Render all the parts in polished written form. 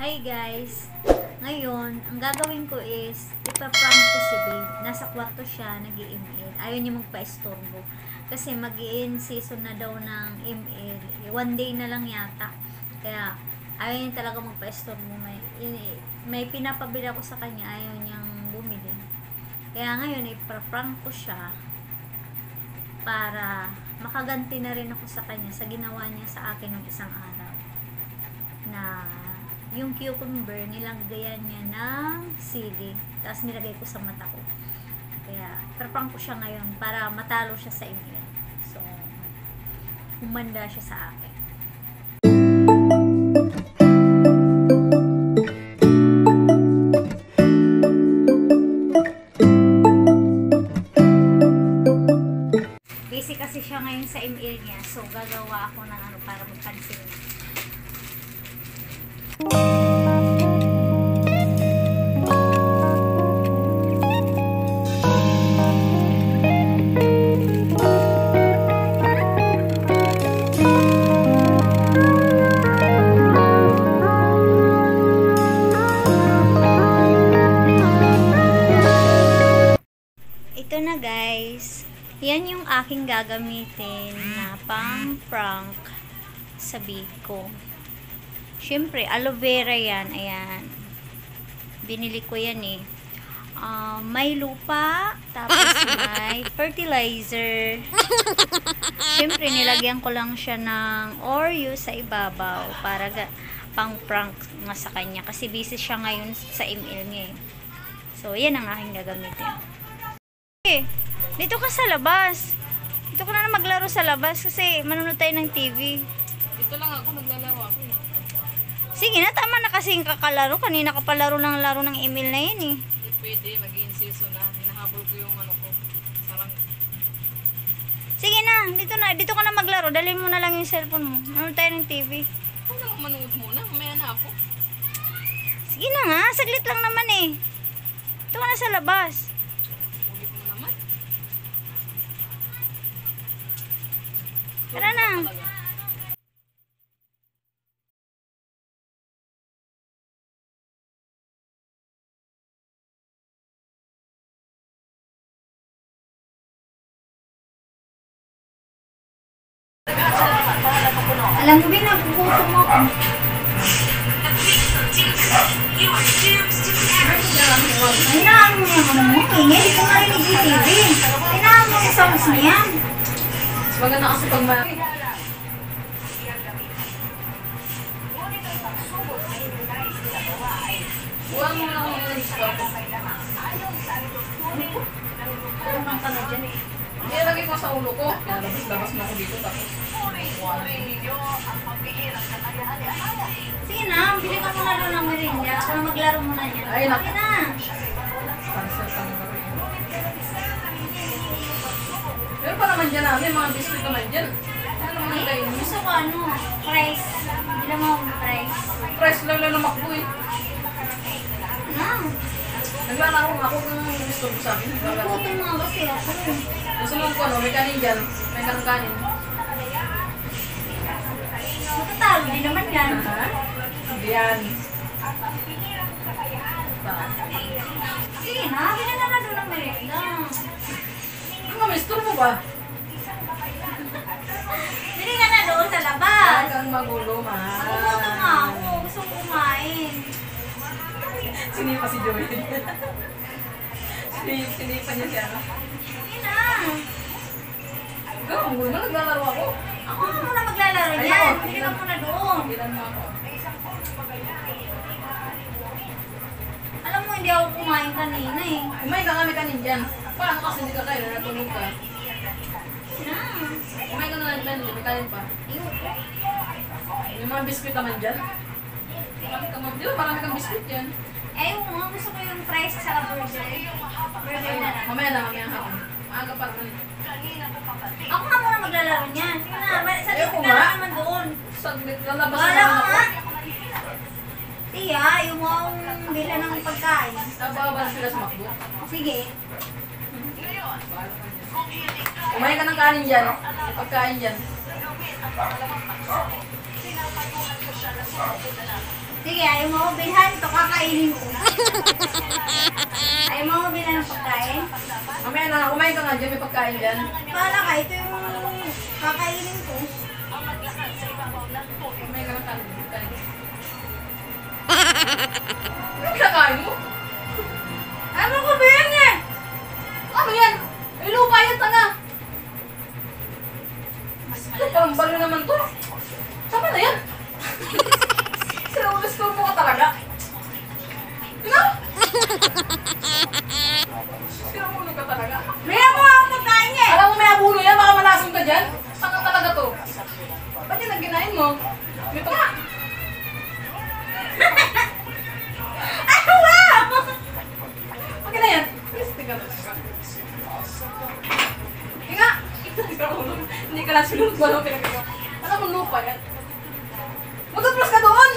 Hi guys! Ngayon, ang gagawin ko is ipaprank ko si Babe. Nasa kwarto siya, nag-i-ML. Ayaw niya magpa-estorbo. Kasi mag-i-in season na daw ng ML. One day na lang yata. Kaya, ayaw niya talaga magpa-estorbo. May pinapabila ko sa kanya. Ayaw niyang bumili. Kaya ngayon, ipaprank ko siya para makaganti na rin ako sa kanya sa ginawa niya sa akin ng isang araw. Na yung cucumber, nilagayan niya ng sili. Tapos nilagay ko sa mata ko. Kaya, prepang ko siya ngayon para matalo siya sa ML. So, humanda siya sa akin. Busy kasi siya ngayon sa ML niya. So, gagawa ako ng ano para magpansin niya. Ito na guys, yan yung aking gagamitin na pang-prank sa bibig ko. Siyempre, aloe vera yan. Ayan. Binili ko yan eh. May lupa. Tapos may fertilizer. Siyempre, nilagyan ko lang siya ng OREO sa ibabaw. Para pang-prank nga sa kanya. Kasi busy siya ngayon sa ML niya eh. So, yan ang aking gagamitin. Okay. Dito ka sa labas. Dito ko na maglaro sa labas. Kasi manunod tayo ng TV. Dito lang ako. Maglalaro ako eh. Sige na, tama na kasi yung kakalaro. Kanina ka palaro ng laro ng email na yun eh. Hindi pwede, magiging season na. Hinahabol ko yung ano ko. Sarang. Sige na. Dito ka na maglaro. Dalhin mo na lang yung cellphone mo. Manood tayo ng TV. Huwag na manood muna. Mamaya na ako. Sige na nga. Saglit lang naman eh. Dito ka na sa labas. Ulit mo naman. Tara na. Alam ko ba, nagpupuso mo ako. Hinaan mo yung ano mo. Ingin, di ko marinig yung TV. Hinaan mo yung songs na yan. Maganda kasi pag huwag mo lang yung nag-stop. Ano po? Ano pang tanong dyan eh? Nilagay ko sa ulo ko. Labas na ako dito tapos. Sige na, bili ka muna doon ng merinda. Ako na maglaro muna niya. Ay, laki na. Meron pa naman dyan namin. Mga biscuit naman dyan. Ano naman kayo? Gusto ko ano? Price. Hindi lang ako price. Price lang lang namakbo eh. Ano? Naglalaro ako kung gusto ko sa akin. Putin nga kasi ako. Gusto mo ko ano? May kanin dyan. May kanin. Matatalo din naman yan. Yan. Sige na, binala na doon ang merienda. Ano nga, mistur mo ba? Bili ka na doon sa labas. Huwag kang magulo, ma. Magulo nga ako. Gusto ko kumain. Sinipa si Joey. Sinipa niya siya. Sige na. Ang gulo na, naglalaro ako. Ako na muna maglalaro yan. Hindi ka muna doon. Alam mo, hindi ako kumain kanina eh. Kumain ka kami kanina dyan. Paano kasi hindi ka kayo, natulog ka. Kumain ka na lang dyan, may kanin pa. Yung mga biskuit naman dyan. Di ba marami kang biskuit yan? Eh, gusto ko yung fries sa burger. Burger na lang. Mamaya na, mamaya ako. Maaga pa rin. Ako nga muna maglalaro niyan. Sige na, saglit ka lang naman doon. Saglit, lalabas na lang ako. Tiya, ayaw mo akong bila ng pagkain. Bababa sila sa McDo. Sige. Kumain ka ng kanin dyan. Pagkain dyan. Sinapaguhan ko siya na sa McDo na lang. Sige, ayaw mo ko bilhan. Ito kakainin ko na. Ayaw mo ko bilhan ng pagkain. Mamaya na, kumain ka nga dyan. May pagkain dyan. Paala ka, ito yung kakainin ko. Kumain ka ng talong. Ano kakain mo? Ano ko ba yan eh? Ano yan? May lupa yan, tanga. Tambang na naman to. Sama na yan. Sinubos ko po ka talaga. Ano? Sinubos ka talaga. May ako ang pagkain eh. Alam mo may abulo yan, baka malasong ka dyan. Saka talaga to. Ba't yan ang ginain mo? May pagka. Ano ba? Okay na yan. Please, tiga na. Tiga! Hindi ka lang sulunod mo lang pinagkakawa. Alam mo lupa yan. Magtutros ka doon!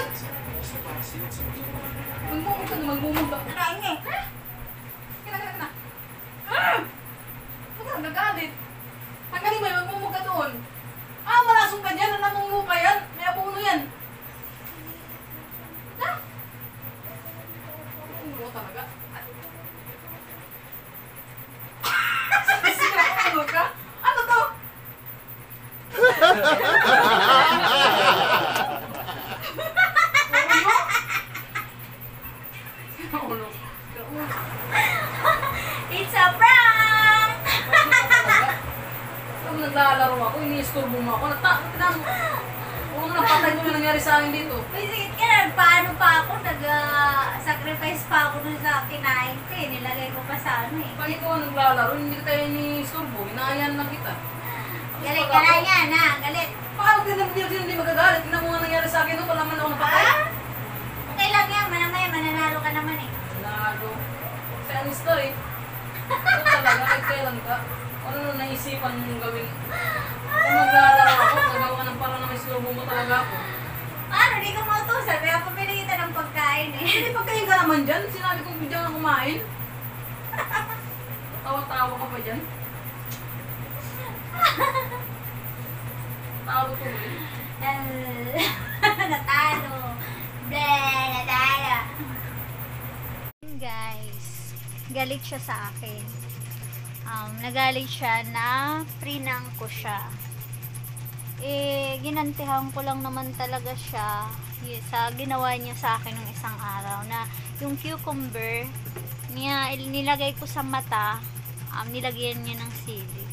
Magmumog ka na, magmumog ka. Kain eh. Ha? Kina. Huwag ka nagagalit. Hanggang may magmumog ka doon. Ah, malasong ka dyan. Alam mong lupa yan. May abuno yan. Ha? Ulo talaga. Sisigra ko ulo ka? Ano to? It's a prank! Kung naglalaro ako, ini-isturbo mo ako. Huwag na patay ko na nangyari sa akin dito. Sige ka na, paano pa ako? Nag-sacrifice pa ako sa kinain ko eh. Nilagay ko pa sa ano eh. Pag ikaw ang naglalaro, hindi ka tayo ini-isturbo. Inaayaan lang kita. Galit ka na yan ha, galit. Paano hindi magagalit? Hindi na mo nga nangyari sa akin doon. Wala man ako napatay. Okay lang yan, manamaya. Mananalo ka naman eh. Mananalo. Sa anong story? Ito talaga, kahit kailan ka. Ano na naisipan mong gawin? Kung maglalaro ako, nagawa ng parang na may slobo mo talaga ako. Paano? Di ka mautusan. Kaya ako pinakita ng pagkain eh. Hindi pagkain ka naman dyan. Sinabi kong bigyan na kumain. Tawa-tawa ka pa dyan. Tawa ko eh. Natalo. Bleh, natalo. Guys, galit siya sa akin. Nagalit siya na prinang ko siya. Eh, ginantihan ko lang naman talaga siya sa ginawa niya sa akin ng isang araw na yung cucumber niya, nilagay ko sa mata, nilagyan niya ng sili.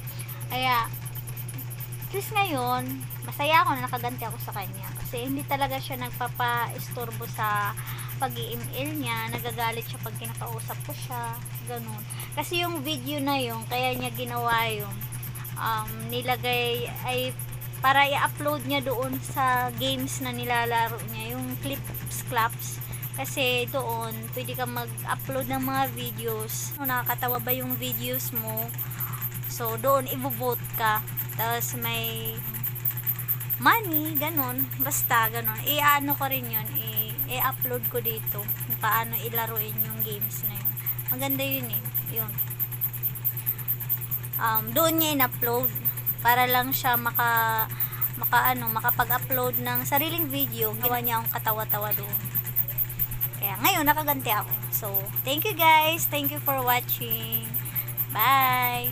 Kaya, plus ngayon, masaya ako na nakaganti ako sa kanya. Kasi hindi talaga siya nagpapa-istorbo sa pag-i-email niya. Nagagalit siya pag kinakausap ko siya. Ganun. Kasi yung video na yun, kaya niya ginawa yun. Nilagay, ay para i-upload niya doon sa games na nilalaro niya. Yung clips, claps. Kasi doon, pwede ka mag-upload ng mga videos. Nakakatawa ba yung videos mo? So, doon, i-vote ka. Tapos, may money, ganun. Basta, ganun. I-ano ko rin yun. I-upload ko dito. Paano ilaruin yung games na yun. Maganda yun eh. Yun. Doon niya in-upload. Para lang siya makapag-upload ng sariling video. Ginawa niya akong katawa-tawa doon. Kaya, ngayon, nakaganti ako. So, thank you guys. Thank you for watching. Bye!